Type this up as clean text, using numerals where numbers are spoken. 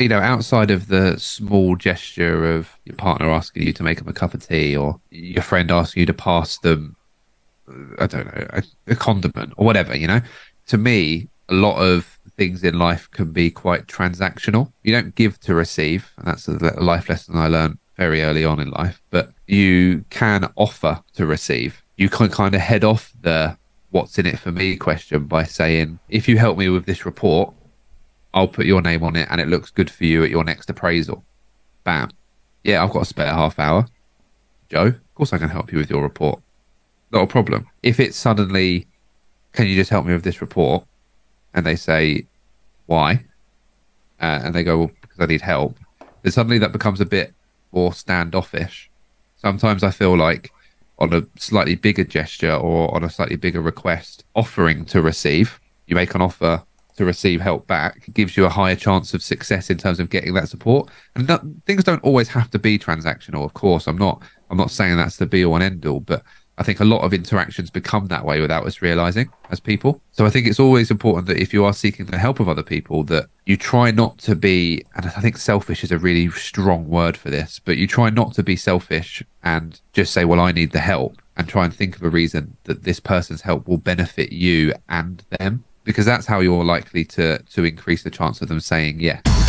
you know, outside of the small gesture of your partner asking you to make them a cup of tea, or your friend asking you to pass them, I don't know, a condiment or whatever, you know, to me, a lot of things in life can be quite transactional. You don't give to receive, and that's a life lesson I learned very early on in life, but you can offer to receive. You can kind of head off the what's in it for me question by saying, if you help me with this report, I'll put your name on it and it looks good for you at your next appraisal. Bam. Yeah, I've got a spare half hour, Joe. Of course I can help you with your report. Not a problem. If it's suddenly, can you just help me with this report? And they say, why? And they go, well, because I need help. Then suddenly that becomes a bit more standoffish. Sometimes I feel like on a slightly bigger gesture or on a slightly bigger request, offering to receive, you make an offer to receive help back, it gives you a higher chance of success in terms of getting that support. And that, things don't always have to be transactional. Of course, I'm not saying that's the be all and end all, but I think a lot of interactions become that way without us realizing as people. So I think it's always important that if you are seeking the help of other people, that you try not to be, and I think selfish is a really strong word for this, but you try not to be selfish and just say, well, I need the help, and try and think of a reason that this person's help will benefit you and them, because that's how you're likely to increase the chance of them saying yes.